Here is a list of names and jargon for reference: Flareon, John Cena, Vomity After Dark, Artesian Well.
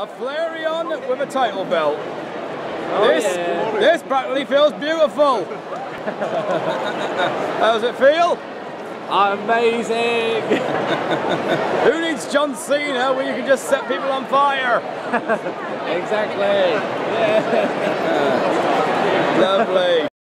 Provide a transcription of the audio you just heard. a Flareon with a title belt. Oh, this practically feels beautiful. How does it feel? Amazing! Who needs John Cena when you can just set people on fire? Exactly. Yeah. Lovely.